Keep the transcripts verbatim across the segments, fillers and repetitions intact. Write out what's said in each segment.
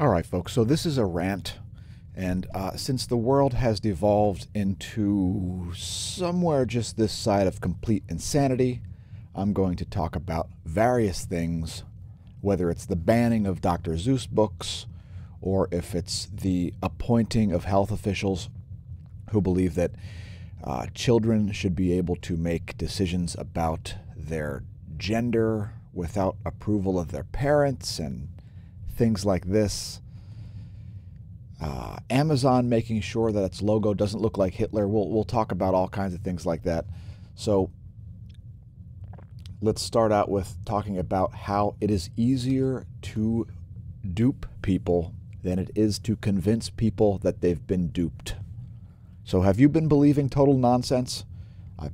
All right, folks, so this is a rant. And uh, since the world has devolved into somewhere just this side of complete insanity, I'm going to talk about various things, whether it's the banning of Doctor Seuss books, or if it's the appointing of health officials who believe that uh, children should be able to make decisions about their gender without approval of their parents and things like this. Uh, Amazon making sure that its logo doesn't look like Hitler. We'll, we'll talk about all kinds of things like that. So let's start out with talking about how it is easier to dupe people than it is to convince people that they've been duped. So have you been believing total nonsense? I,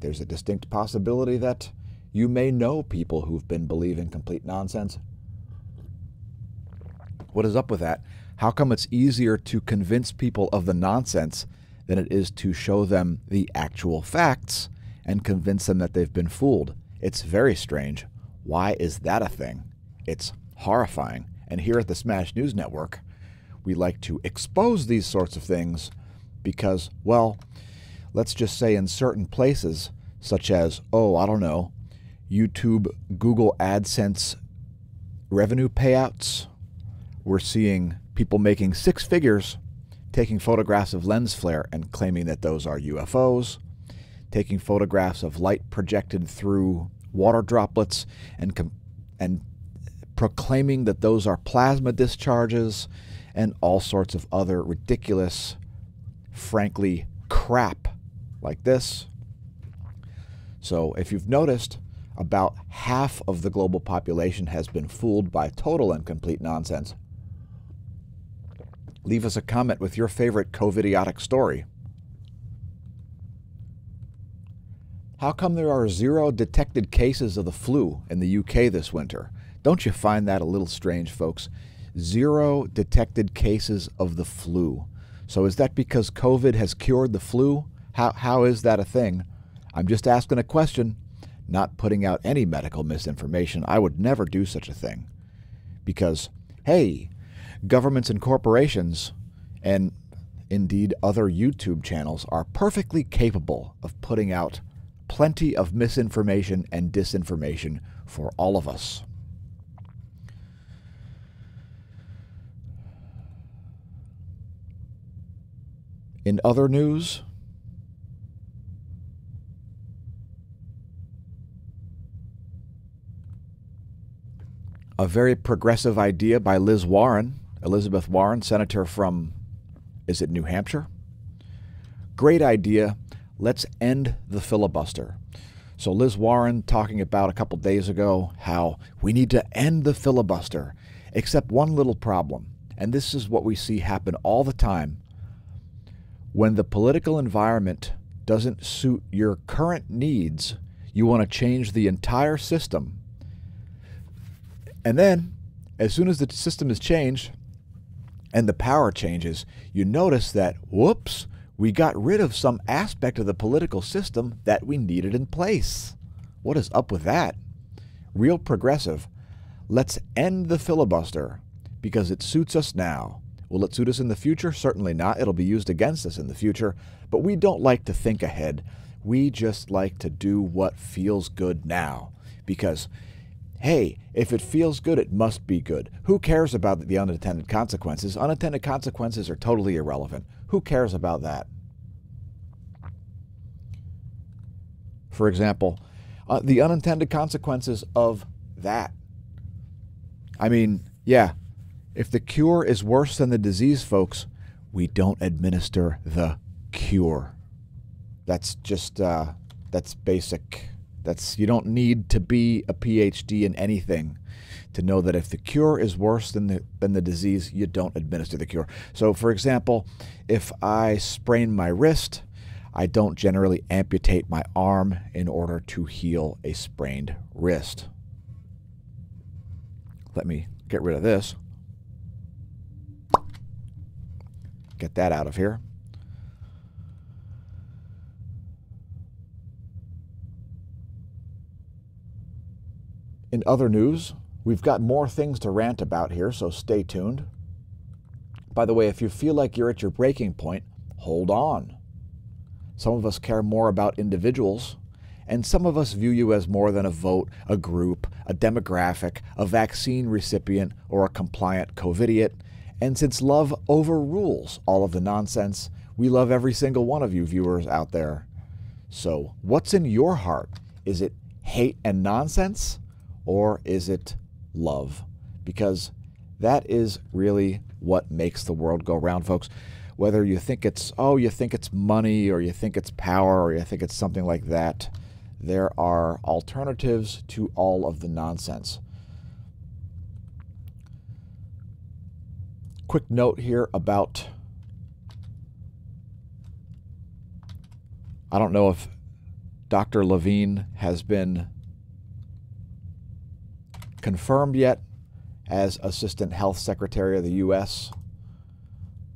there's a distinct possibility that you may know people who've been believing complete nonsense. What is up with that? How come it's easier to convince people of the nonsense than it is to show them the actual facts and convince them that they've been fooled? It's very strange. Why is that a thing? It's horrifying. And here at the Smash News Network, we like to expose these sorts of things because, well, let's just say in certain places, such as, oh, I don't know, YouTube, Google AdSense revenue payouts, we're seeing people making six figures, taking photographs of lens flare and claiming that those are U F Os, taking photographs of light projected through water droplets and com and proclaiming that those are plasma discharges and all sorts of other ridiculous, frankly, crap like this. So if you've noticed, about half of the global population has been fooled by total and complete nonsense. Leave us a comment with your favorite COVID-idiotic story. How come there are zero detected cases of the flu in the U K this winter? Don't you find that a little strange, folks? Zero detected cases of the flu. So is that because COVID has cured the flu? How, how is that a thing? I'm just asking a question, not putting out any medical misinformation. I would never do such a thing because, hey, governments and corporations, and indeed other YouTube channels, are perfectly capable of putting out plenty of misinformation and disinformation for all of us. In other news, a very progressive idea by Liz Warren, Elizabeth Warren, senator from, is it New Hampshire? Great idea. Let's end the filibuster. So Liz Warren talking about a couple days ago how we need to end the filibuster, except one little problem. And this is what we see happen all the time. When the political environment doesn't suit your current needs, you want to change the entire system. And then, as soon as the system is changed, and the power changes, you notice that, whoops, we got rid of some aspect of the political system that we needed in place. What is up with that? Real progressive. Let's end the filibuster because it suits us now. Will it suit us in the future? Certainly not. It'll be used against us in the future. But we don't like to think ahead. We just like to do what feels good now because, hey, if it feels good, it must be good. Who cares about the unintended consequences? Unintended consequences are totally irrelevant. Who cares about that? For example, uh, the unintended consequences of that. I mean, yeah, if the cure is worse than the disease, folks, we don't administer the cure. That's just, uh, that's basic. That's, you don't need to be a P H D in anything to know that if the cure is worse than the, than the disease, you don't administer the cure. So, for example, if I sprain my wrist, I don't generally amputate my arm in order to heal a sprained wrist. Let me get rid of this. Get that out of here. In other news, We've got more things to rant about here, so stay tuned. By the way, if you feel like you're at your breaking point, hold on. Some of us care more about individuals, and some of us view you as more than a vote, a group, a demographic, a vaccine recipient, or a compliant COVIDiot. And since love overrules all of the nonsense, we love every single one of you viewers out there. So what's in your heart? Is it hate and nonsense, or is it love? Because that is really what makes the world go round, folks. Whether you think it's, oh, you think it's money, or you think it's power, or you think it's something like that, there are alternatives to all of the nonsense. Quick note here about, I don't know if Doctor Levine has been confirmed yet as Assistant Health Secretary of the U S,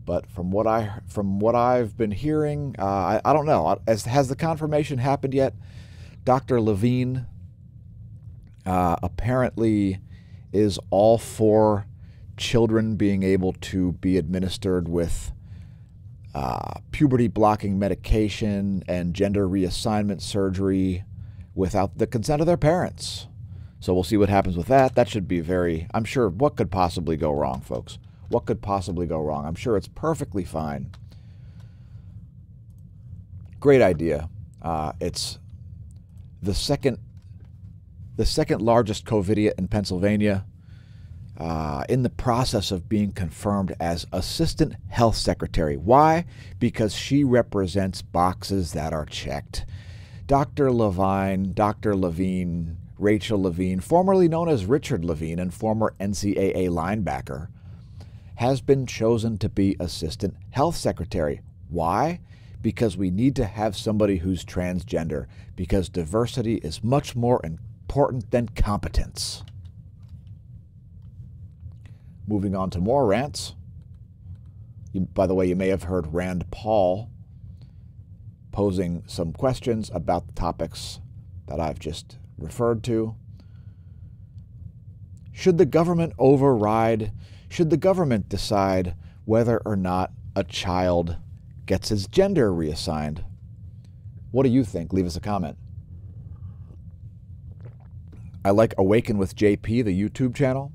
but from what I from what I've been hearing, uh, I, I don't know. As, has the confirmation happened yet? Doctor Levine uh, apparently is all for children being able to be administered with uh, puberty-blocking medication and gender reassignment surgery without the consent of their parents. So we'll see what happens with that. That should be very, I'm sure, what could possibly go wrong, folks? What could possibly go wrong? I'm sure it's perfectly fine. Great idea. Uh, it's the second, the second largest COVIDiot in Pennsylvania, uh, in the process of being confirmed as Assistant Health Secretary. Why? Because she represents boxes that are checked. Doctor Levine, Doctor Levine, Rachel Levine, formerly known as Richard Levine and former N C double A linebacker, has been chosen to be Assistant Health Secretary. Why? Because we need to have somebody who's transgender, because diversity is much more important than competence. Moving on to more rants. You, by the way, you may have heard Rand Paul posing some questions about the topics that I've just referred to. Should the government override Should the government decide whether or not a child gets his gender reassigned? What do you think? Leave us a comment. I like Awaken with J P, the YouTube channel,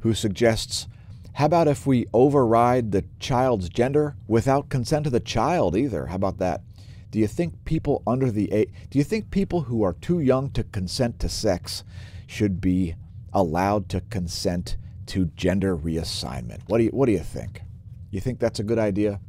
who suggests, how about if we override the child's gender without consent of the child either? How about that? Do you think people under the age, do you think people who are too young to consent to sex should be allowed to consent to gender reassignment? What do you, what do you think? You think that's a good idea?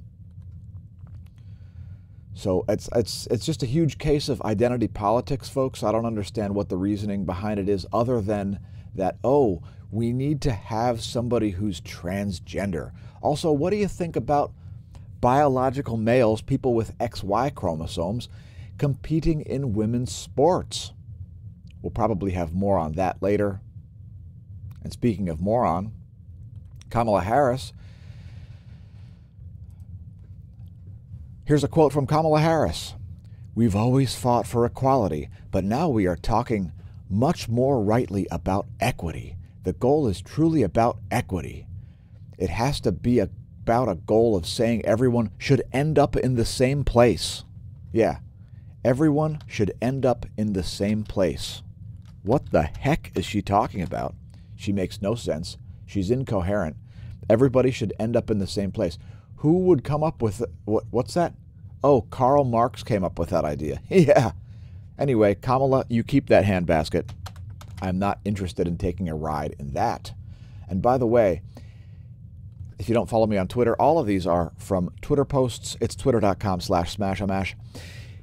So it's, it's, it's just a huge case of identity politics, folks. I don't understand what the reasoning behind it is, other than that, oh, we need to have somebody who's transgender. Also, what do you think about biological males, people with X Y chromosomes, competing in women's sports? We'll probably have more on that later. And speaking of moron, Kamala Harris. Here's a quote from Kamala Harris. We've always fought for equality, but now we are talking much more rightly about equity. The goal is truly about equity. It has to be about a goal of saying everyone should end up in the same place. Yeah, everyone should end up in the same place. What the heck is she talking about? She makes no sense. She's incoherent. Everybody should end up in the same place. Who would come up with, what, what's that? Oh, Karl Marx came up with that idea. Yeah. Anyway, Kamala, you keep that handbasket. I'm not interested in taking a ride in that. And by the way, if you don't follow me on Twitter, all of these are from Twitter posts. It's twitter.com slash smashomash.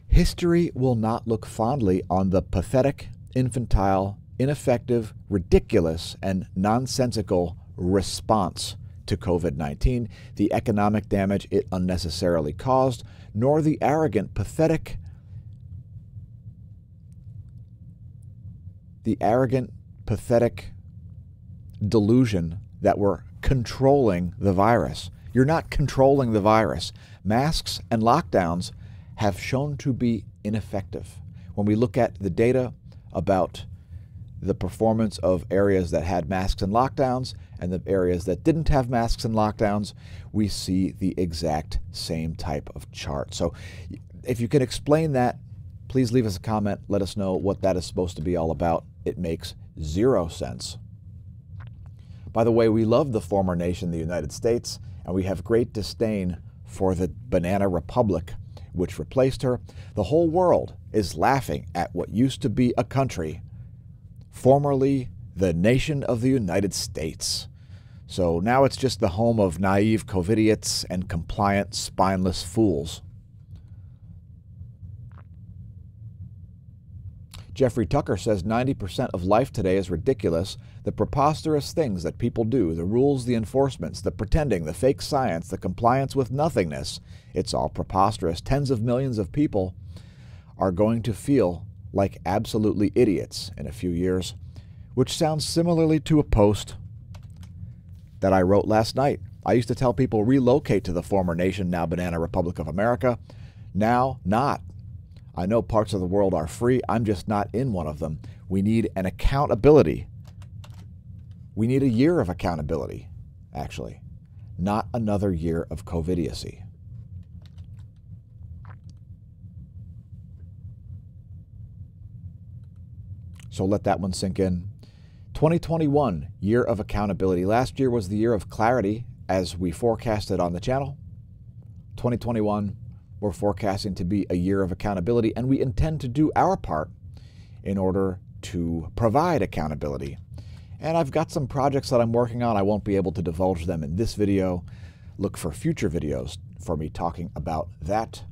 History will not look fondly on the pathetic, infantile, ineffective, ridiculous, and nonsensical response to COVID nineteen, the economic damage it unnecessarily caused, nor the arrogant, pathetic, the arrogant, pathetic delusion that we're controlling the virus. You're not controlling the virus. Masks and lockdowns have shown to be ineffective. When we look at the data about the performance of areas that had masks and lockdowns and the areas that didn't have masks and lockdowns, we see the exact same type of chart. So if you can explain that, please leave us a comment. Let us know what that is supposed to be all about. It makes zero sense. By the way, we love the former nation, the United States, and we have great disdain for the banana republic, which replaced her. The whole world is laughing at what used to be a country, formerly the nation of the United States. So now it's just the home of naive covidiots and compliant, spineless fools. Jeffrey Tucker says ninety percent of life today is ridiculous. The preposterous things that people do, the rules, the enforcements, the pretending, the fake science, the compliance with nothingness, it's all preposterous. Tens of millions of people are going to feel like absolutely idiots in a few years, which sounds similarly to a post that I wrote last night. I used to tell people relocate to the former nation, now Banana Republic of America. Now not. I know parts of the world are free. I'm just not in one of them. We need an accountability. We need a year of accountability, actually, not another year of covidiocy. So let that one sink in. twenty twenty-one, year of accountability. Last year was the year of clarity, as we forecasted on the channel. twenty twenty-one, we're forecasting to be a year of accountability, and we intend to do our part in order to provide accountability. And I've got some projects that I'm working on. I won't be able to divulge them in this video. Look for future videos for me talking about that,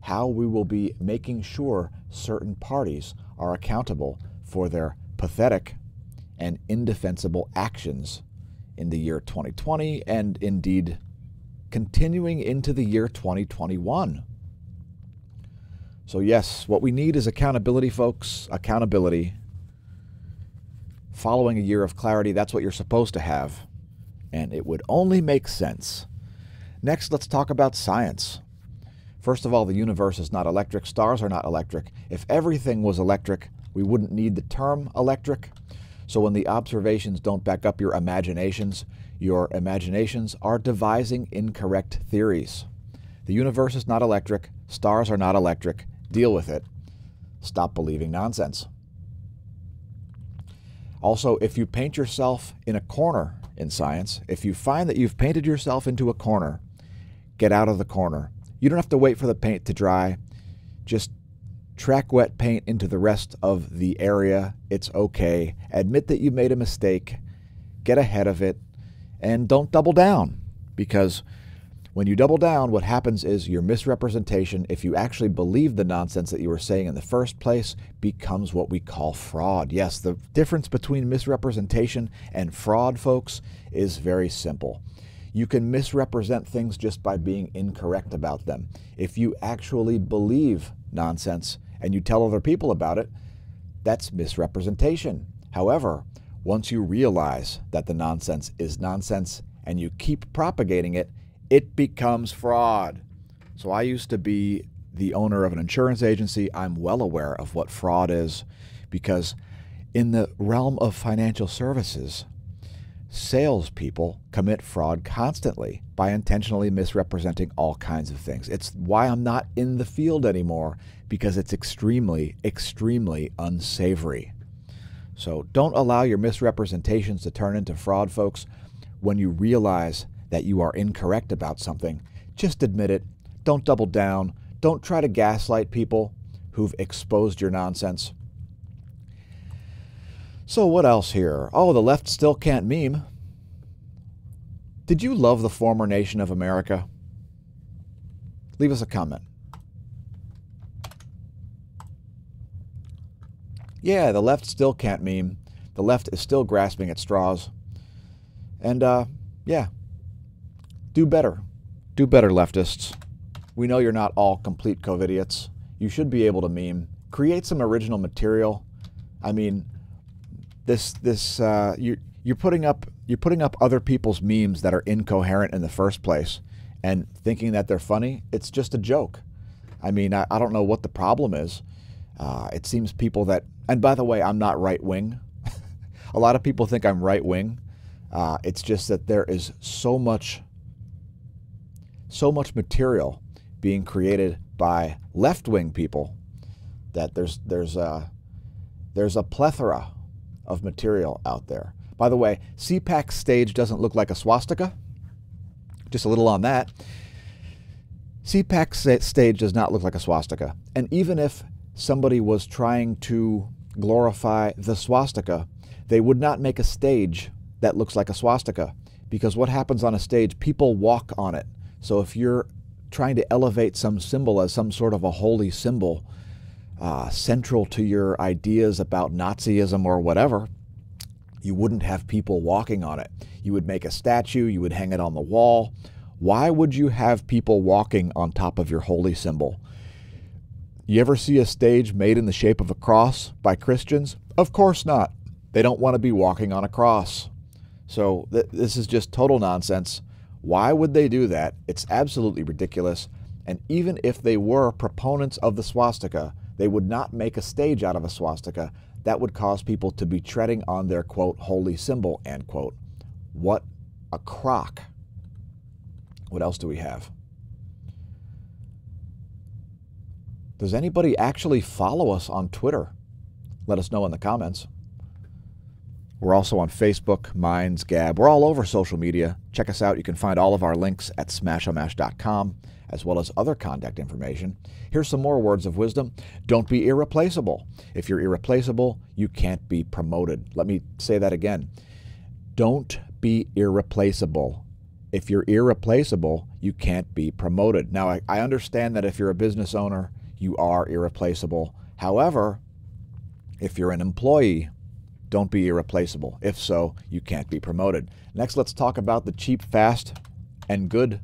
how we will be making sure certain parties are accountable for their pathetic and indefensible actions in the year twenty twenty and indeed continuing into the year twenty twenty-one. So yes, what we need is accountability, folks. Accountability. Following a year of clarity, that's what you're supposed to have, and it would only make sense. Next, let's talk about science. First of all, the universe is not electric. Stars are not electric. If everything was electric, we wouldn't need the term electric. So when the observations don't back up your imaginations, your imaginations are devising incorrect theories. The universe is not electric. Stars are not electric. Deal with it. Stop believing nonsense. Also, if you paint yourself in a corner in science, if you find that you've painted yourself into a corner, get out of the corner. You don't have to wait for the paint to dry. Just track wet paint into the rest of the area. It's okay. Admit that you made a mistake. Get ahead of it. And don't double down, because when you double down, what happens is your misrepresentation, if you actually believe the nonsense that you were saying in the first place, becomes what we call fraud. Yes, the difference between misrepresentation and fraud, folks, is very simple. You can misrepresent things just by being incorrect about them. If you actually believe nonsense and you tell other people about it, that's misrepresentation. However, once you realize that the nonsense is nonsense and you keep propagating it, it becomes fraud. So I used to be the owner of an insurance agency. I'm well aware of what fraud is, because in the realm of financial services, salespeople commit fraud constantly by intentionally misrepresenting all kinds of things. It's why I'm not in the field anymore, because it's extremely, extremely unsavory. So don't allow your misrepresentations to turn into fraud, folks. When you realize that you are incorrect about something, just admit it. Don't double down. Don't try to gaslight people who've exposed your nonsense. So what else here? Oh, the left still can't meme. Did you love the former nation of America? Leave us a comment. Yeah, the left still can't meme. The left is still grasping at straws. And uh, yeah. Do better. Do better, leftists. We know you're not all complete covidiots. You should be able to meme. Create some original material. I mean, this this uh, you you're putting up you're putting up other people's memes that are incoherent in the first place, and thinking that they're funny. It's just a joke. I mean, I, I don't know what the problem is. Uh, it seems people that, and by the way, I'm not right wing. a lot of people think I'm right wing. Uh, it's just that there is so much, so much material being created by left wing people that there's there's a there's a plethora of material out there. By the way, C PAC's stage doesn't look like a swastika. Just a little on that. C PAC's stage does not look like a swastika. And even if somebody was trying to glorify the swastika, they would not make a stage that looks like a swastika, because what happens on a stage, people walk on it. So if you're trying to elevate some symbol as some sort of a holy symbol uh, central to your ideas about Nazism or whatever, you wouldn't have people walking on it. You would make a statue, you would hang it on the wall. Why would you have people walking on top of your holy symbol? You ever see a stage made in the shape of a cross by Christians? Of course not. They don't want to be walking on a cross. So th this is just total nonsense. Why would they do that? It's absolutely ridiculous. And even if they were proponents of the swastika, they would not make a stage out of a swastika. That would cause people to be treading on their, quote, holy symbol, end quote. What a crock. What else do we have? Does anybody actually follow us on Twitter? Let us know in the comments. We're also on Facebook, Minds, Gab. We're all over social media. Check us out. You can find all of our links at smash o mash dot com, as well as other contact information. Here's some more words of wisdom. Don't be irreplaceable. If you're irreplaceable, you can't be promoted. Let me say that again. Don't be irreplaceable. If you're irreplaceable, you can't be promoted. Now, I, I understand that if you're a business owner, you are irreplaceable. However, if you're an employee, don't be irreplaceable. If so, you can't be promoted. Next, let's talk about the cheap, fast, and good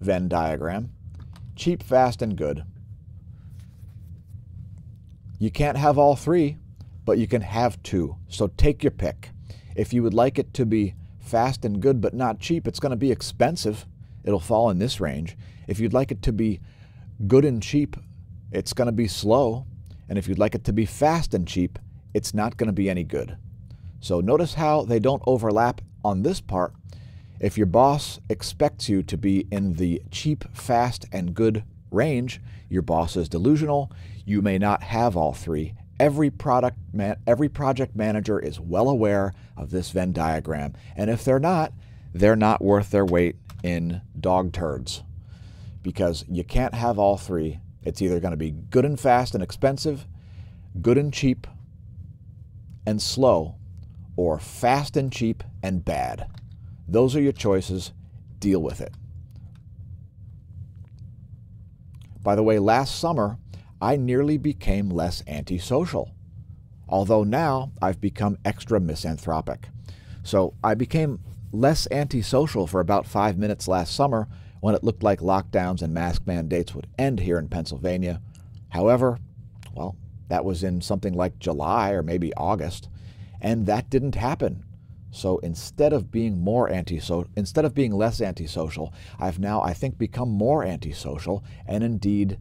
Venn diagram. Cheap, fast, and good. You can't have all three, but you can have two. So take your pick. If you would like it to be fast and good, but not cheap, it's going to be expensive. It'll fall in this range. If you'd like it to be good and cheap, it's going to be slow. And if you'd like it to be fast and cheap, it's not going to be any good. So notice how they don't overlap on this part. If your boss expects you to be in the cheap, fast, and good range, your boss is delusional. You may not have all three. Every product man, every project manager is well aware of this Venn diagram. And if they're not, they're not worth their weight in dog turds, because you can't have all three. It's either going to be good and fast and expensive, good and cheap and slow, or fast and cheap and bad. Those are your choices. Deal with it. By the way, last summer, I nearly became less antisocial, although now I've become extra misanthropic. So I became less antisocial for about five minutes last summer when it looked like lockdowns and mask mandates would end here in Pennsylvania. However, well, that was in something like July or maybe August, and that didn't happen. So instead of being more antisocial, instead of being less antisocial, I've now, I think, become more antisocial and indeed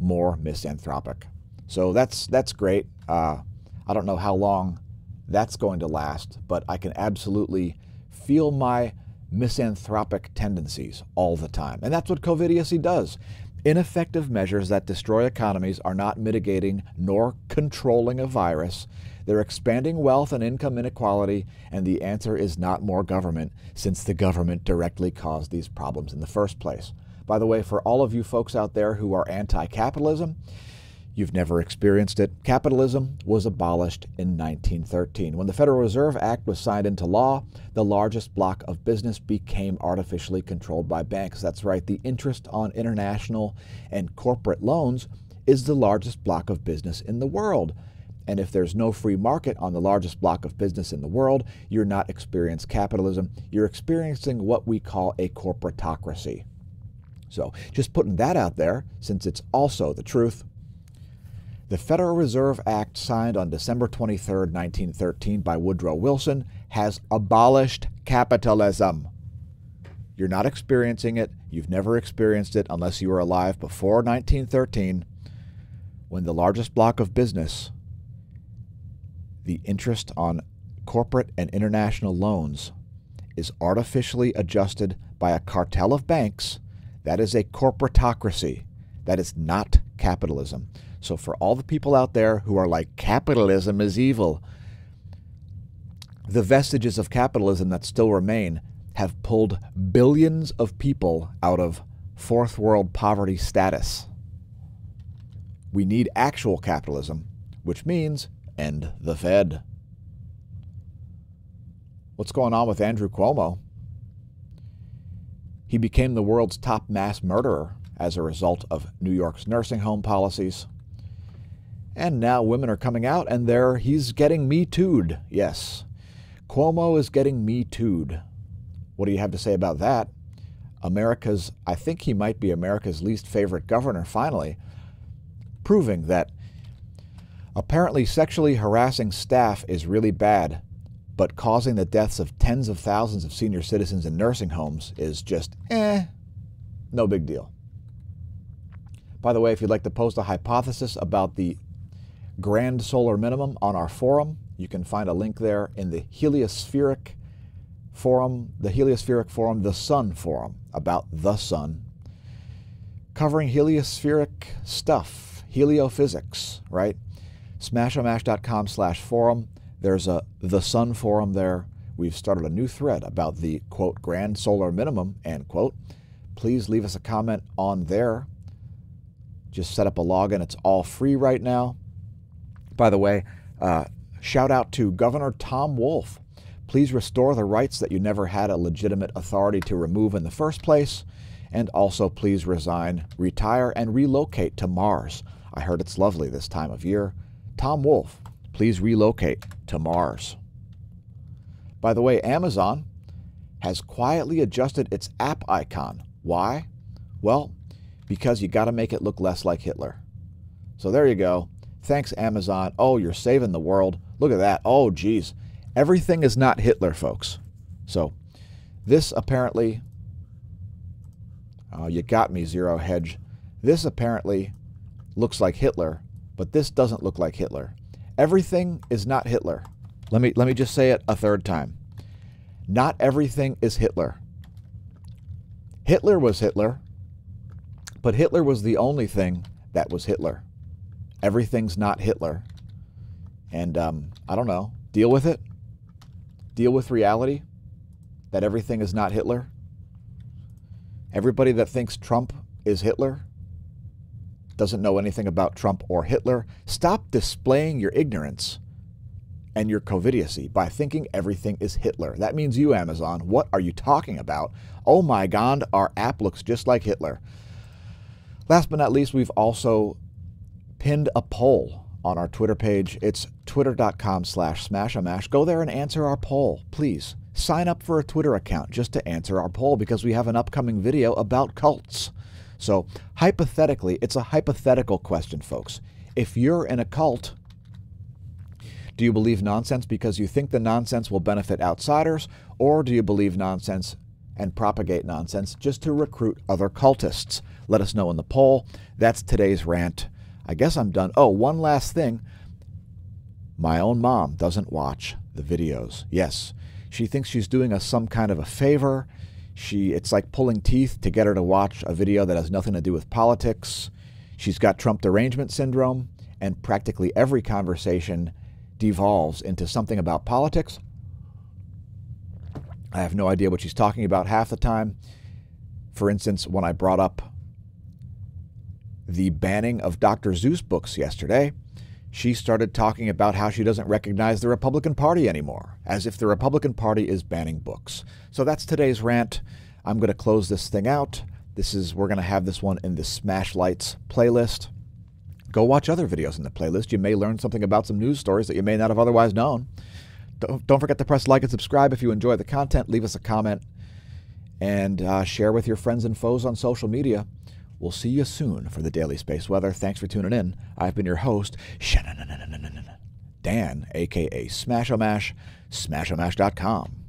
more misanthropic. So that's that's great. Uh, I don't know how long that's going to last, but I can absolutely feel my misanthropic tendencies all the time, and that's what covidiocy does. Ineffective measures that destroy economies are not mitigating nor controlling a virus. They're expanding wealth and income inequality, and the answer is not more government, since the government directly caused these problems in the first place. By the way, for all of you folks out there who are anti-capitalism, you've never experienced it. Capitalism was abolished in nineteen thirteen. When the Federal Reserve Act was signed into law, the largest block of business became artificially controlled by banks. That's right, the interest on international and corporate loans is the largest block of business in the world. And if there's no free market on the largest block of business in the world, you're not experiencing capitalism. You're experiencing what we call a corporatocracy. So just putting that out there, since it's also the truth. The Federal Reserve Act, signed on December twenty-third, nineteen thirteen by Woodrow Wilson, has abolished capitalism. You're not experiencing it. You've never experienced it unless you were alive before nineteen thirteen, when the largest block of business the interest on corporate and international loans is artificially adjusted by a cartel of banks. That is a corporatocracy. That is not capitalism. So for all the people out there who are like, capitalism is evil, the vestiges of capitalism that still remain have pulled billions of people out of fourth world poverty status. We need actual capitalism, which means end the Fed. What's going on with Andrew Cuomo? He became the world's top mass murderer as a result of New York's nursing home policies. And now women are coming out and they're, he's getting Me Too'd. Yes, Cuomo is getting Me Too'd. What do you have to say about that? America's, I think he might be America's least favorite governor, finally, proving that apparently sexually harassing staff is really bad, but causing the deaths of tens of thousands of senior citizens in nursing homes is just, eh, no big deal. By the way, if you'd like to post a hypothesis about the grand solar minimum on our forum, you can find a link there in the heliospheric forum, the heliospheric forum, the sun forum, about the sun, covering heliospheric stuff, heliophysics, right? smashomash.com slash forum. There's a the sun forum there. We've started a new thread about the, quote, grand solar minimum, end quote. Please leave us a comment on there. Just set up a login. It's all free right now. By the way, uh, shout out to Governor Tom Wolf. Please restore the rights that you never had a legitimate authority to remove in the first place. And also please resign, retire, and relocate to Mars. I heard it's lovely this time of year. Tom Wolf, please relocate to Mars. By the way, Amazon has quietly adjusted its app icon. Why? Well, because you got to make it look less like Hitler. So there you go. Thanks, Amazon. Oh, you're saving the world. Look at that. Oh, geez. Everything is not Hitler, folks. So this apparently, oh, you got me, Zero Hedge. This apparently looks like Hitler, but this doesn't look like Hitler. Everything is not Hitler. Let me, let me just say it a third time. Not everything is Hitler. Hitler was Hitler. But Hitler was the only thing that was Hitler. Everything's not Hitler. And um, I don't know, deal with it. Deal with reality that everything is not Hitler. Everybody that thinks Trump is Hitler doesn't know anything about Trump or Hitler. Stop displaying your ignorance and your covidiocy by thinking everything is Hitler. That means you, Amazon. What are you talking about? Oh my God, our app looks just like Hitler. Last but not least, we've also pinned a poll on our Twitter page. It's twitter.com slash smashomash. Go there and answer our poll, please. Sign up for a Twitter account just to answer our poll because we have an upcoming video about cults. So hypothetically, it's a hypothetical question, folks. If you're in a cult, do you believe nonsense because you think the nonsense will benefit outsiders, or do you believe nonsense and propagate nonsense just to recruit other cultists? Let us know in the poll. That's today's rant. I guess I'm done. Oh, one last thing. My own mom doesn't watch the videos. Yes, she thinks she's doing us some kind of a favor. She, it's like pulling teeth to get her to watch a video that has nothing to do with politics. She's got Trump derangement syndrome, and practically every conversation devolves into something about politics. I have no idea what she's talking about half the time. For instance, when I brought up the banning of Doctor Seuss books yesterday, she started talking about how she doesn't recognize the Republican Party anymore, as if the Republican Party is banning books. So that's today's rant. I'm going to close this thing out. This is, we're going to have this one in the Smash Lights playlist. Go watch other videos in the playlist. You may learn something about some news stories that you may not have otherwise known. Don't forget to press like and subscribe if you enjoy the content. Leave us a comment and uh, share with your friends and foes on social media. We'll see you soon for the Daily Space Weather. Thanks for tuning in. I've been your host, Dan, a k a. Smashomash, smashomash dot com.